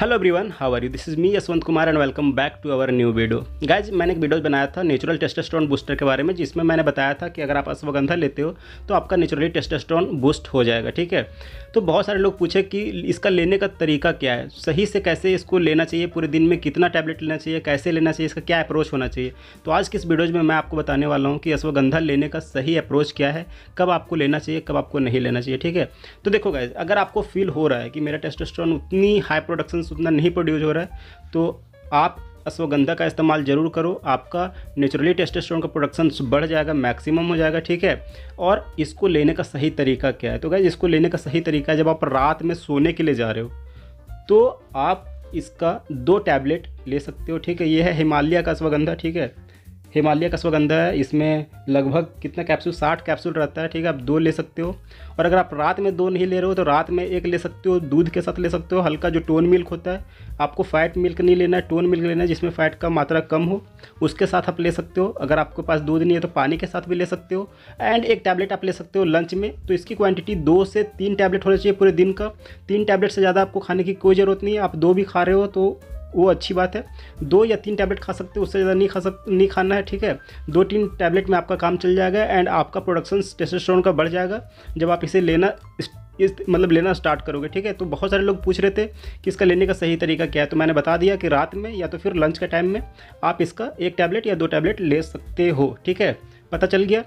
Hello everyone, how are you? This is me Yashwant Kumar and welcome back to our new video. Guys, मैंने एक video बनाया था natural testosterone booster के बारे में, जिसमें मैंने बताया था कि अगर आप अश्वगंधा लेते हो तो आपका नेचुरली टेस्टोस्टेरोन बूस्ट हो जाएगा। ठीक है, तो बहुत सारे लोग पूछे कि इसका लेने का तरीका क्या है, सही से कैसे इसको लेना चाहिए, पूरे दिन में कितना टैबलेट लेना चाहिए, कैसे लेना चाहिए, इसका क्या अप्रोच होना चाहिए। तो आज की इस वीडियोज़ में मैं आपको बताने वाला हूँ कि अश्वगंधा लेने का सही अप्रोच क्या है, कब आपको लेना चाहिए, कब आपको नहीं लेना चाहिए। ठीक है, तो देखो गाइज, अगर आपको फील हो रहा है कि मेरा टेस्टोस्टेरोन उतनी हाई प्रोडक्शन उतना नहीं प्रोड्यूस हो रहा है, तो आप अश्वगंधा का इस्तेमाल ज़रूर करो। आपका नेचुरली टेस्टोस्टेरोन का प्रोडक्शन बढ़ जाएगा, मैक्सिमम हो जाएगा। ठीक है, और इसको लेने का सही तरीका क्या है? तो गाइस, इसको लेने का सही तरीका है, जब आप रात में सोने के लिए जा रहे हो तो आप इसका 2 टैबलेट ले सकते हो। ठीक है, ये है हिमालय का अश्वगंधा। ठीक है, हिमालय का अश्वगंधा है, इसमें लगभग कितना कैप्सूल, 60 कैप्सूल रहता है। ठीक है, आप 2 ले सकते हो। और अगर आप रात में 2 नहीं ले रहे हो तो रात में 1 ले सकते हो, दूध के साथ ले सकते हो। हल्का जो टोन मिल्क होता है, आपको फैट मिल्क नहीं लेना है, टोन मिल्क लेना है जिसमें फैट का मात्रा कम हो, उसके साथ आप ले सकते हो। अगर आपके पास दूध नहीं है तो पानी के साथ भी ले सकते हो। एंड 1 टैबलेट आप ले सकते हो लंच में। तो इसकी क्वांटिटी 2 से 3 टैबलेट होना चाहिए पूरे दिन का। 3 टैबलेट से ज़्यादा आपको खाने की कोई ज़रूरत नहीं है। आप 2 भी खा रहे हो तो वो अच्छी बात है, 2 या 3 टैबलेट खा सकते हो, उससे ज़्यादा नहीं खाना है। ठीक है, 2-3 टैबलेट में आपका काम चल जाएगा एंड आपका प्रोडक्शन टेस्टोस्टेरोन का बढ़ जाएगा जब आप इसे लेना स्टार्ट करोगे। ठीक है, तो बहुत सारे लोग पूछ रहे थे कि इसका लेने का सही तरीका क्या है, तो मैंने बता दिया कि रात में या तो फिर लंच के टाइम में आप इसका 1 टैबलेट या 2 टैबलेट ले सकते हो। ठीक है, पता चल गया?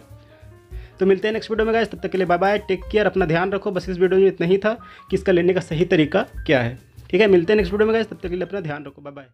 तो मिलते हैं नेक्स्ट वीडियो में गाइस, तब तक के लिए बाय बाय, टेक केयर, अपना ध्यान रखो। बस इस वीडियो में इतना ही था कि इसका लेने का सही तरीका क्या है। ठीक है, मिलते हैं नेक्स्ट वीडियो में गाइस, तब तक के लिए अपना ध्यान रखो, बाय बाय।